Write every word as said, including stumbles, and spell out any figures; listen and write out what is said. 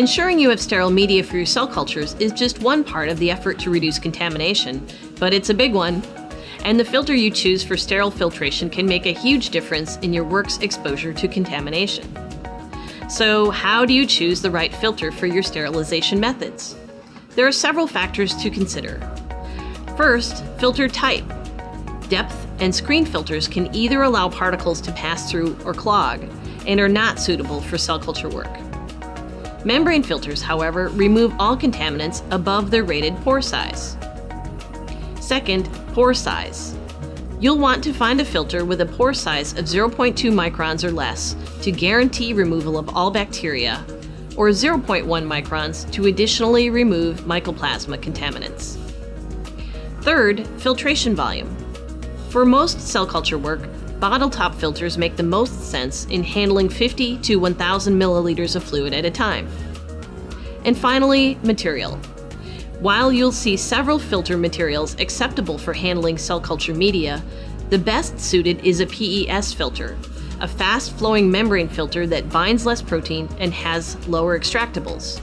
Ensuring you have sterile media for your cell cultures is just one part of the effort to reduce contamination, but it's a big one. And the filter you choose for sterile filtration can make a huge difference in your work's exposure to contamination. So, how do you choose the right filter for your sterilization methods? There are several factors to consider. First, filter type. Depth and screen filters can either allow particles to pass through or clog, and are not suitable for cell culture work. Membrane filters, however, remove all contaminants above their rated pore size. Second, pore size. You'll want to find a filter with a pore size of zero point two microns or less to guarantee removal of all bacteria, or zero point one microns to additionally remove mycoplasma contaminants. Third, filtration volume. For most cell culture work, bottle top filters make the most sense in handling fifty to one thousand milliliters of fluid at a time. And finally, material. While you'll see several filter materials acceptable for handling cell culture media, the best suited is a P E S filter, a fast-flowing membrane filter that binds less protein and has lower extractables.